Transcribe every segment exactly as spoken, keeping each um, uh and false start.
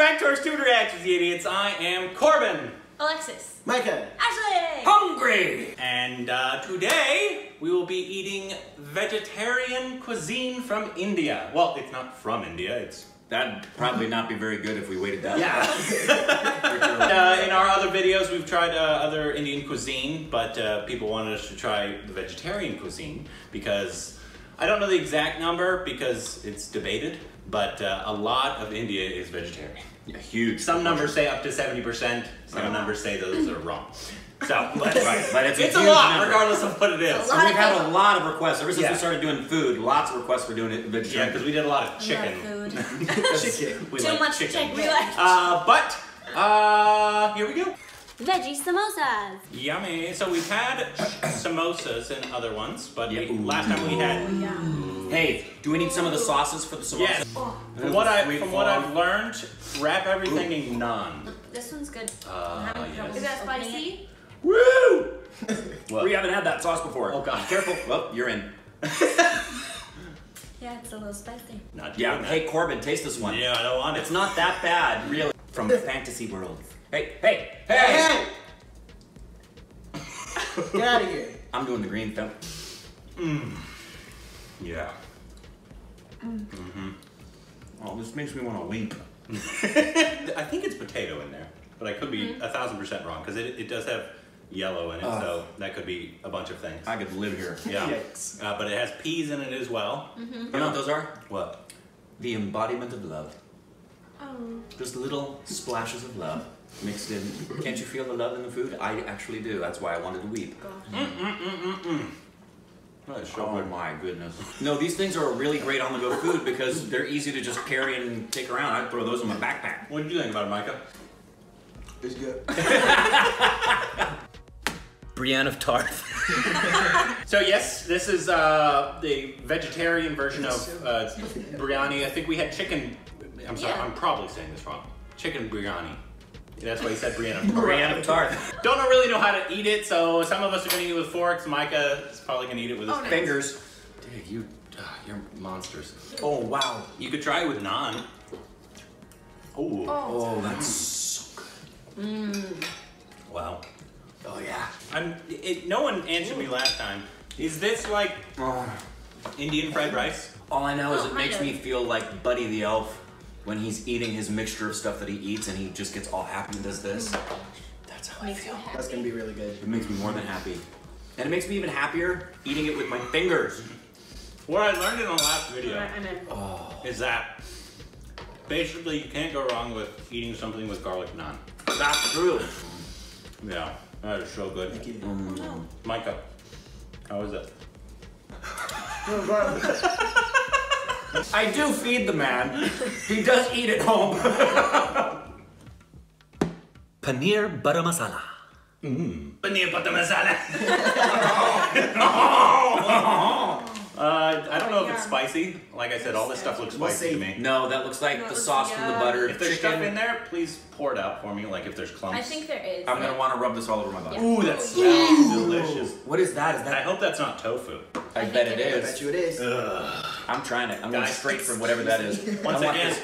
back to Our Stupid Reactions, you idiots. I am Corbin. Alexis. Micah. Ashley. Hungry. And uh, today we will be eating vegetarian cuisine from India. Well, it's not from India. It's that'd probably not be very good if we waited that long. Yeah. uh, in our other videos, we've tried uh, other Indian cuisine, but uh, people wanted us to try the vegetarian cuisine because I don't know the exact number because it's debated, but uh, a lot of India is vegetarian. Yeah, huge. Some numbers say up to seventy percent, some yeah. numbers say those are wrong. So, but, right, but it's, it's a, a lot, number. regardless of what it is. So we've had a lot of requests. Ever since yeah. we started doing food, lots of requests for doing it vegetarian. Yeah, because we did a lot of chicken. Food. chicken. We Too like much chicken. chicken. We like uh, but, uh, here we go. Veggie samosas. Yummy. So we've had samosas and other ones, but yep. we, last time we had... Oh, yeah. Hey, do we need some of the sauces for the samosas? Yes. Oh. From what, I, from what I've learned, wrap everything Ooh. in naan. This one's good. Uh, yes. Is that spicy? Woo! We haven't had that sauce before. Oh god, careful. Well, you're in. Yeah, it's a little spicy. Not yeah. That. Hey, Corbin, taste this one. Yeah, I don't want it. It's not that bad, really. From fantasy worlds. Hey, hey, hey! Hey! hey. Get out of here. I'm doing the green film. Mmm. Yeah. Mm. Mm-hmm. Oh, this makes me want to weep. I think it's potato in there, but I could be mm-hmm. a thousand percent wrong because it, it does have yellow in it, uh, so that could be a bunch of things. I could live here. Yeah. Yikes. Uh, but it has peas in it as well. Mm-hmm. You know what those are? What? The embodiment of love. Oh. Just little splashes of love mixed in. Can't you feel the love in the food? I actually do. That's why I wanted to weep. Mm-mm-mm-mm-mm. Oh my goodness. No, these things are really great on the go food because they're easy to just carry and take around. I'd throw those in my backpack. What did you think about it, Micah? It's good. Brienne of Tarth. So yes, this is uh, the vegetarian version of uh, biryani. I think we had chicken, I'm sorry, yeah. I'm probably saying this wrong. Chicken biryani. That's why he said Brienne of Tarth. Brienne of Tarth. Don't really know how to eat it, so some of us are gonna eat it with forks. Micah is probably gonna eat it with his oh, nice. fingers. Dude, you, uh, you're monsters. Oh wow. You could try it with naan. Oh, oh, that's so good. Mm. Wow. Oh yeah. I'm. It, no one answered Ooh. me last time. Is this like oh. Indian fried rice? All I know oh, is it makes me feel like Buddy the Elf. When he's eating his mixture of stuff that he eats and he just gets all happy and does this. That's how I feel. That's gonna be really good. It makes me more than happy. And it makes me even happier eating it with my fingers. What I learned in the last video oh. is that basically you can't go wrong with eating something with garlic naan. That's true. Yeah, that is so good. Thank you. Mm. Micah, how is it? I do feed the man. He does eat at home. Paneer butter masala. Mm. Paneer butter masala. uh, I don't know if it's spicy. Like I said, all this stuff looks spicy to me. No, that looks like the sauce from the butter. If there's chicken. stuff in there, please pour it out for me. Like if there's clumps. I think there is. I'm gonna want to rub this all over my body. Ooh, that smells delicious. What is that? Is that? I hope that's not tofu. I, I bet it is. I bet you it is. Ugh. I'm trying it. I'm going straight from whatever that is. Once again,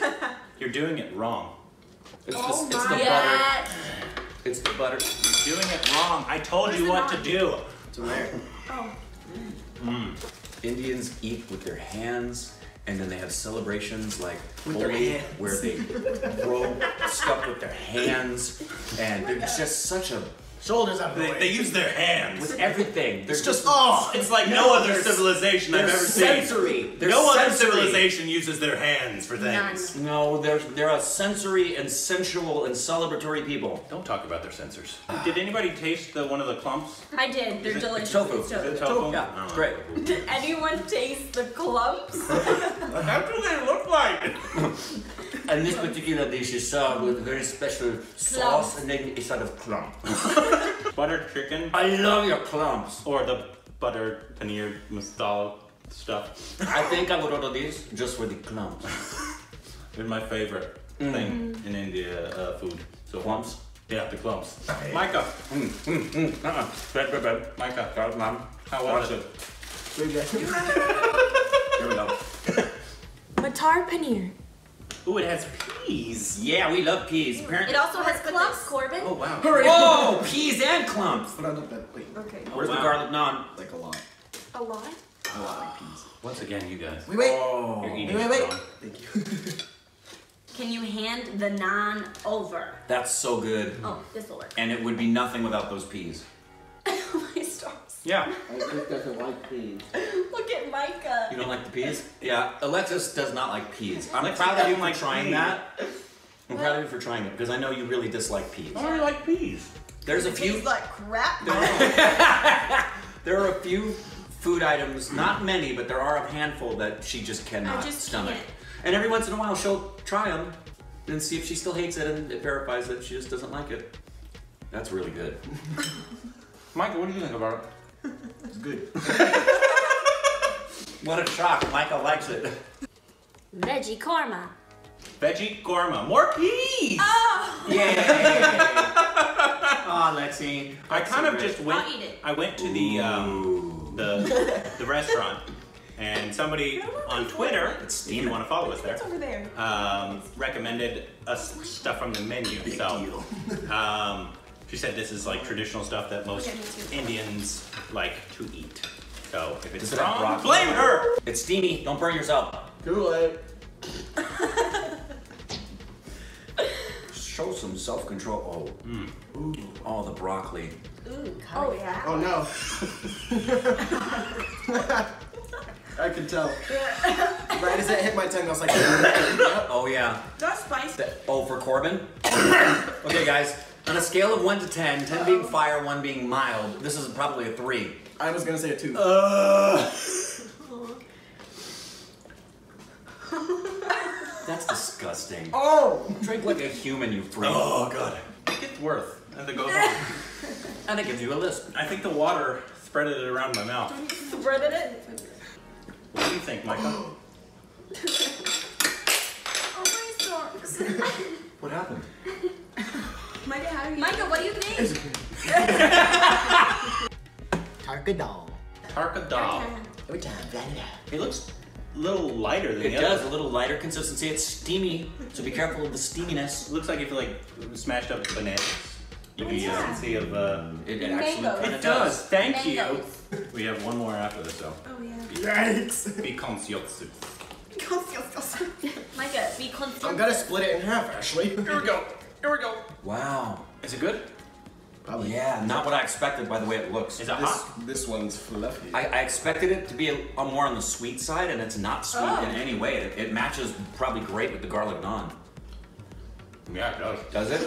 you're doing it wrong. It's oh just, it's the God. butter. It's the butter. You're doing it wrong. I told Where's you what on? to do. It's in there. Oh. Mm. Indians eat with their hands, and then they have celebrations like Holi, where they throw stuff with their hands, and they're just such a... Shoulders up. They, they use their hands. With everything. They're it's just, just, oh, it's like no, no other civilization I've ever sensory. seen. They're no sensory. other civilization uses their hands for things. None. No, they're, they're a sensory and sensual and celebratory people. Don't talk about their sensors. Did anybody taste the one of the clumps? I did. They're it, delicious. It's tofu. It's tofu. Is it tofu? tofu. Yeah, it's great. Did anyone taste the clumps? That's what they look like. And this particular dish is served with a very special clumps. sauce, and then it's sort of clump. Buttered chicken. I love your clumps. Or the buttered paneer masala stuff. I think I would order this just for the clumps. They're my favorite mm. thing in India uh, food. So clumps? Yeah, the clumps. Hey. Micah. Mm, mm, mm. Uh-uh. Bad, bad, bad. Micah. God, Mom. How was it? Here we go. Matar paneer. Ooh, it has peas. Yeah, we love peas. Apparently. It also has clumps, Corbin. Oh, wow. Hurry. Whoa, peas and clumps. But I love that. Wait. Okay. Where's oh, wow. the garlic naan? Like a lot. A lot? A lot of peas. Once again, you guys. Wait, wait. Oh. Wait, wait, wait. Thank you. Can you hand the naan over? That's so good. Oh, this will work. And it would be nothing without those peas. Oh, my stars. Yeah. Alexis doesn't like peas. Look at Micah. You don't like the peas? Yeah. Alexis does not like peas. I'm proud of you for trying that. I'm proud of you for trying it because I know you really dislike peas. I really like peas. There's a few. Peas like crap. There are a few food items, not many, but there are a handful that she just cannot just stomach. Can't. And every once in a while, she'll try them and see if she still hates it, and it verifies that she just doesn't like it. That's really good. Micah, what do you think about it? It's good. What a shock. Micah likes it. Veggie korma. Veggie korma. More peas! Oh! Yay! Aw, oh, Lexi. I That's kind so of great. just went... I'll eat it. I went to the, um, the, the restaurant. And somebody on Twitter, if you want to follow us there, um, recommended us stuff from the menu. So, um, she said this is like traditional stuff that most Indians like to eat. So if it's wrong, blame her. It's steamy. Don't burn yourself. Too late. Show some self-control. Oh, mm. Ooh. Oh, the broccoli. Ooh, oh yeah. Oh no. I can tell. Right as it hit my tongue, I was like, oh yeah. That's spicy. Oh, for Corbin? Okay, guys, on a scale of one to ten, ten being fire, one being mild, this is probably a three. I was gonna say a two. Uh. That's disgusting. Oh! Drink like a human, you freak. Oh, God. It gets worse as it goes on. And it gives you a lisp. I think the water spreaded it around my mouth. Spreaded it? What do you think, Micah? Oh, my socks. What happened? Micah, how are you? Micah, what do you think? Tarka Dal. Tarka Dal. It looks a little lighter than it the other. It does, a little lighter consistency. It's steamy, so be careful of the steaminess. It looks like if you like smashed up bananas. You can see consistency of uh, it, it actually kind of does. does. Thank Mangoes. you. We have one more after this, though. Oh yeah. Yikes! Be conscientious. Be conscientious. Micah, be conscientious. I'm gonna split it in half, Ashley. Here we go. Here we go. Wow. Is it good? Probably. Yeah. Not what I expected by the way it looks. Is it this, hot? This one's fluffy. I, I expected it to be a, a more on the sweet side, and it's not sweet oh. in any way. It, it matches probably great with the garlic naan. Yeah, it does. Does it?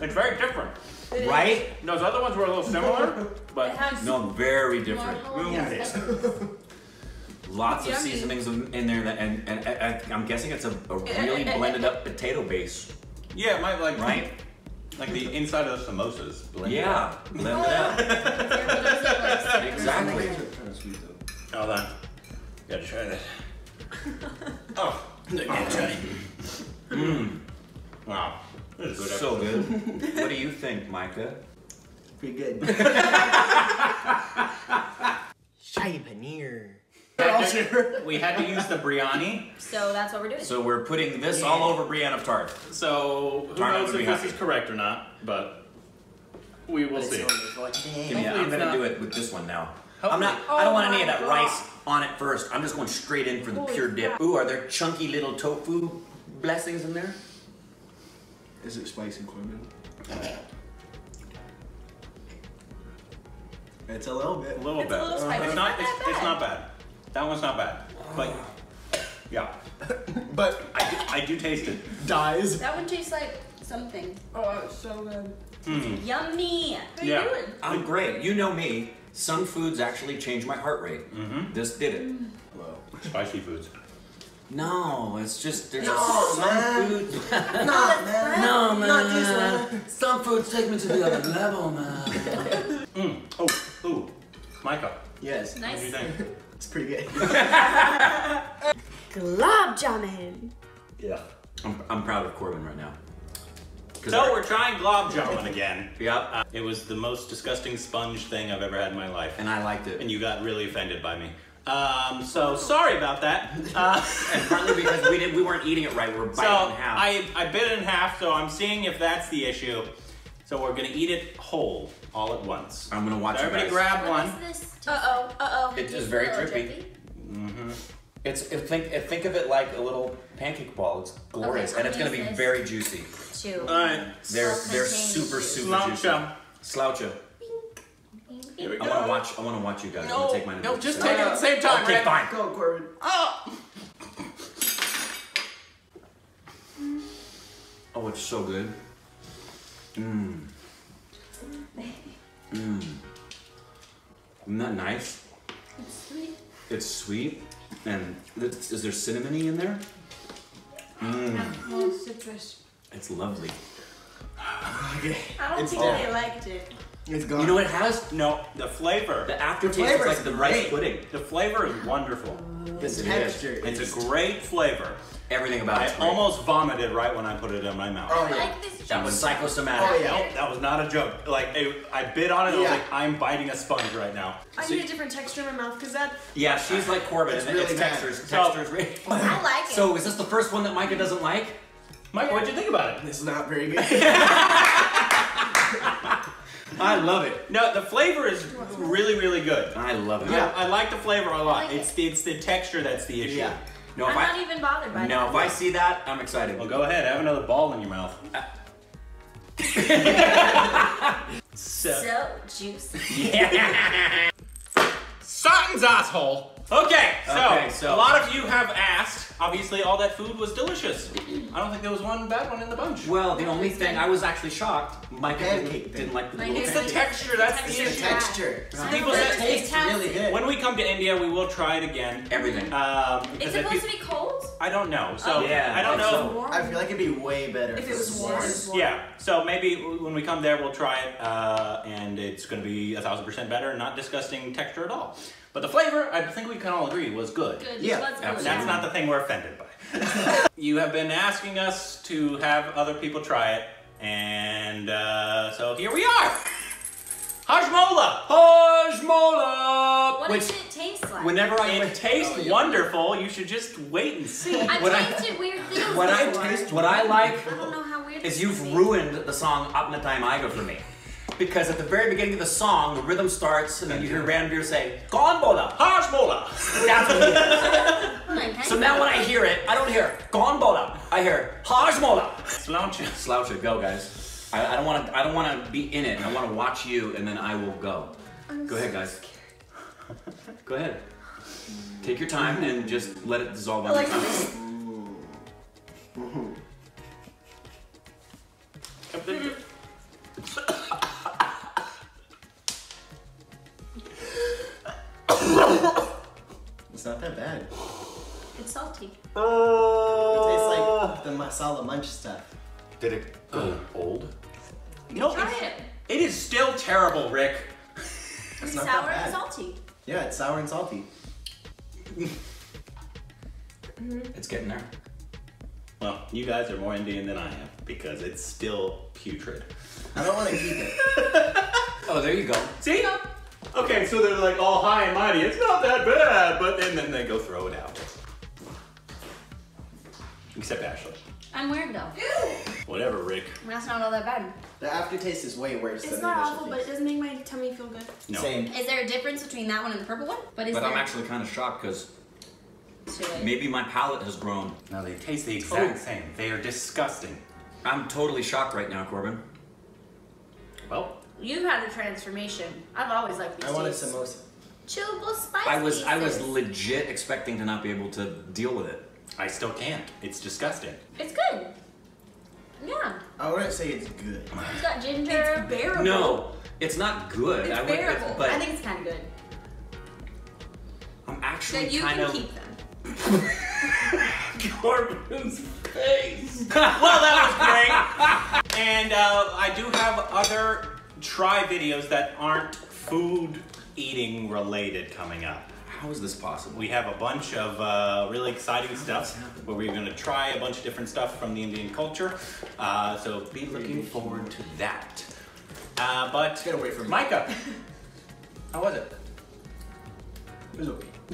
It's very different. It right? Is. No, those other ones were a little similar, but... No, very different. Yes. Lots of seasonings in there, that, and, and, and I'm guessing it's a, a really blended up potato base. Yeah, it might like... Right? Like the inside of the samosas. Blended yeah, up. blended up. Exactly. Hold on. Gotta try that. Oh. Gotta try Mmm. Wow, this is so good. What do you think, Micah? Pretty good. Shahi paneer. We had to use the biryani. So that's what we're doing. So we're putting this yeah. all over Brienne of Tarth. So who Tarth knows if this happy. is correct or not, but we will see. Like, yeah, I'm gonna not. do it with this one now. Hopefully. I'm not. Oh I don't want any of that God. rice on it first. I'm just going straight in for the Holy pure dip. God. Ooh, are there chunky little tofu blessings in there? Is it spicy, Corbin? Uh, it's a little bit. A little it's bit. A little spicy. It's not. It's, it's not bad. That one's not bad. But yeah. But I do, I do taste it. Dies. That one tastes like something. Oh, it's so good. Mm. Yummy. How yeah. you doing? I'm great. You know me. Some foods actually change my heart rate. Mm-hmm. This did it. Mm. Well, spicy foods. No, it's just there's no, just some man. food. no, man. No, man. Not this man. Some foods take me to the other level, man. mm. Oh, ooh, Micah. Yes. Nice. What do you think? It's pretty good. Gulab Jamun. Yeah. I'm I'm proud of Corbin right now. So I, we're trying Gulab Jamun again. Yep. Uh, it was the most disgusting sponge thing I've ever had in my life. And I liked it. And you got really offended by me. Um, so sorry about that. Uh, and partly because we did, we weren't eating it right. We were biting so it in half. I, I bit it in half, so I'm seeing if that's the issue. So we're gonna eat it whole, all at once. I'm gonna watch so everybody you guys. grab what one. Is this? Uh-oh, uh-oh. It is very drippy. Mm-hmm. It's, it, think, it, think of it like a little pancake ball. It's glorious, okay, and it's gonna be this. very juicy. Chew. All right. They're, they're super, super Sloucha. juicy. Sloucha. Here we go. I want to watch. I want to watch you guys. No, I'm gonna take mine. No, just take it at the same time. Okay, fine. Go, Corbin. Oh. Oh, it's so good. Mmm. Mmm. Isn't that nice? It's sweet. It's sweet, and is there cinnamony in there? Mmm. Citrus. It's lovely. Okay. I don't it's think they liked it. It's gone. You know what it has? No, the flavor. The aftertaste is like the rice pudding. The flavor is wonderful. This is texture. It's a great flavor. Everything about it. I almost vomited right when I put it in my mouth. Oh yeah. That was psychosomatic. Oh yeah. Nope, that was not a joke. Like it, I bit on it. Yeah. I was like, I'm biting a sponge right now. I so, need a different texture in my mouth because that. Yeah, she's like Corbin. It's, really it's textures. Textures. So, really. I like it. So is this the first one that Micah doesn't like? Micah, what'd you think about it? This is not very good. I love it. No, the flavor is really, really good. I love it. Yeah, I like the flavor a lot. Like it's, it. it's the texture that's the issue. Yeah. No, I'm not I, even bothered by no, that. No, if I see that, I'm excited. Well, go ahead. Have another ball in your mouth. so, so juicy. Yeah. Sutton's asshole. Okay, so, okay, so a lot of you have asked. Obviously, all that food was delicious. I don't think there was one bad one in the bunch. Well, the only thing, I was actually shocked. Micah didn't, didn't like the little It's pancake. the texture, that's the, the issue. texture. So People said taste really good. When we come to India, we will try it again. Everything. Um, it's supposed to be cold? I don't know. So, oh, yeah, I don't know. So I feel like it'd be way better if it was warm. Yeah, so maybe when we come there, we'll try it, uh, and it's gonna be a thousand percent better, not disgusting texture at all. But the flavor, I think we can all agree, was good. Good. Yeah, was good. That's not the thing we're offended by. You have been asking us to have other people try it, and uh, so here we are. Hajmola. Hajmola. What Which, does it taste like? Whenever I it tastes oh, wonderful, you should just wait and see. I've tasted weird things. What I taste, what I like, I don't know how weird is you've tastes. ruined the song "Apna Time Aago" for me. Because at the very beginning of the song, the rhythm starts, and then you hear Ranveer say, Gonbola, Hajmola. That's what it is. So now when I hear it, I don't hear Gonbola. I hear Hajmola. Slouch it. Slouch it. Go, guys. I, I don't want to. I don't want to be in it. I want to watch you, and then I will go. I'm go ahead, guys. Scared. Go ahead. Take your time and just let it dissolve on your tongue. It's not that bad. It's salty. Uh, it tastes like the masala munch stuff. Did it go uh, old? You know, try it. It is still terrible, Rick. It's, it's not sour that bad. and salty. Yeah, it's sour and salty. It's getting there. Well, you guys are more Indian than I am because it's still putrid. I don't want to eat it. Oh, there you go. See? Okay, so they're like all high and mighty. It's not that bad, but and then they go throw it out. Except Ashley. I'm weird though. Ew. Whatever, Rick. That's not all that bad. The aftertaste is way worse. It's than not awful, taste. but it doesn't make my tummy feel good. No. Same. Is there a difference between that one and the purple one? But, is but there... I'm actually kind of shocked because maybe my palate has grown. No, they taste the exact oh. same. They are disgusting. I'm totally shocked right now, Corbin. Well. You've had a transformation. I've always liked these I wanted tastes. samosa. Chewable spice I was, I was legit expecting to not be able to deal with it. I still can't. It's disgusting. It's good. Yeah. I wouldn't say it's good. It's got ginger. It's bearable. No, it's not good. It's I would, bearable. It's, but I think it's kind of good. I'm actually so you kind can of... keep them. Corbin's face. Well, that was great. And uh, I do have other... try videos that aren't food eating related coming up. How is this possible? We have a bunch of uh, really exciting stuff where we're going to try a bunch of different stuff from the Indian culture. Uh, so be looking forward to that. Uh, but get away from Micah. How was it? It was okay.